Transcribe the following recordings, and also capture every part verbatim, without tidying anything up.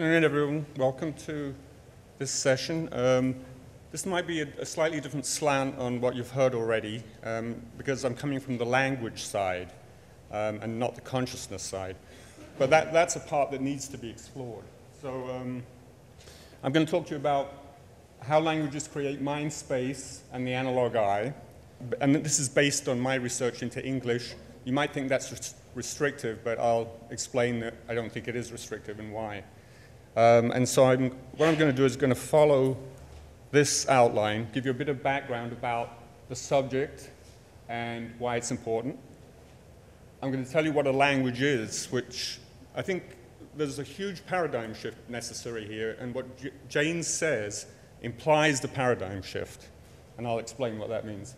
afternoon, everyone. Welcome to this session. Um, this might be a, a slightly different slant on what you've heard already, um, because I'm coming from the language side um, and not the consciousness side. But that, that's a part that needs to be explored. So um, I'm going to talk to you about how languages create mind space and the analog eye. And this is based on my research into English. You might think that's res restrictive, but I'll explain that I don't think it is restrictive and why. Um, and so I'm, what I'm going to do is going to follow this outline, give you a bit of background about the subject and why it's important. I'm going to tell you what a language is, which I think there's a huge paradigm shift necessary here, and what J Jane says implies the paradigm shift, and I'll explain what that means.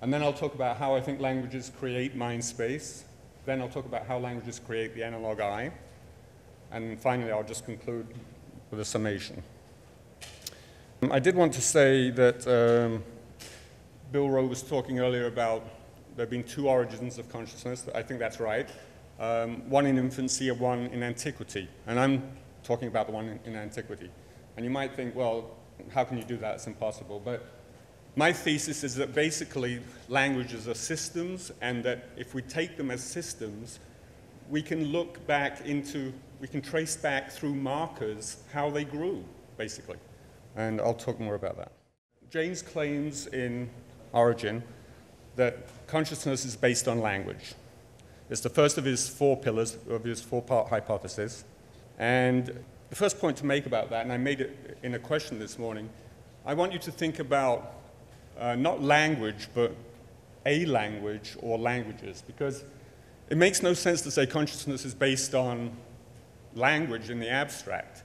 And then I'll talk about how I think languages create mind space. Then I'll talk about how languages create the analog eye. And finally, I'll just conclude with a summation. Um, I did want to say that um, Bill Rowe was talking earlier about there have been two origins of consciousness. I think that's right. Um, one in infancy and one in antiquity. And I'm talking about the one in, in antiquity. And you might think, well, how can you do that? It's impossible. But my thesis is that basically languages are systems, and that if we take them as systems, we can look back into, we can trace back through markers how they grew, basically. And I'll talk more about that. Jane's claims in Origin that consciousness is based on language. It's the first of his four pillars, of his four-part hypothesis. And the first point to make about that, and I made it in a question this morning, I want you to think about Uh, not language, but a language or languages, because it makes no sense to say consciousness is based on language in the abstract.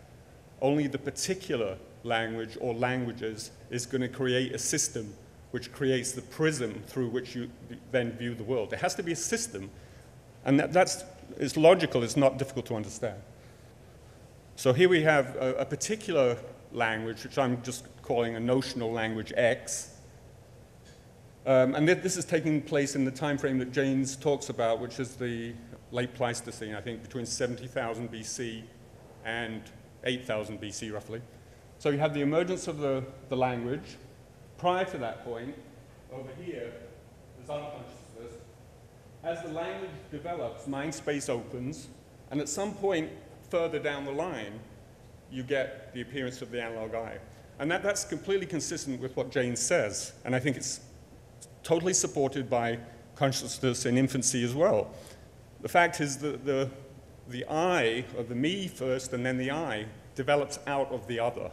Only the particular language or languages is going to create a system which creates the prism through which you then view the world. It has to be a system, and that, that's it's logical, it's not difficult to understand. So here we have a, a particular language, which I'm just calling a notional language X. Um, and th this is taking place in the time frame that Jane's talks about, which is the late Pleistocene, I think, between seventy thousand B C and eight thousand B C, roughly. So you have the emergence of the, the language. Prior to that point, over here, there's unconsciousness. As the language develops, mind space opens, and at some point further down the line, you get the appearance of the analog eye. And that, that's completely consistent with what Jane says, and I think it's totally supported by consciousness in infancy as well. The fact is that the, the I, or the me first, and then the I, develops out of the other.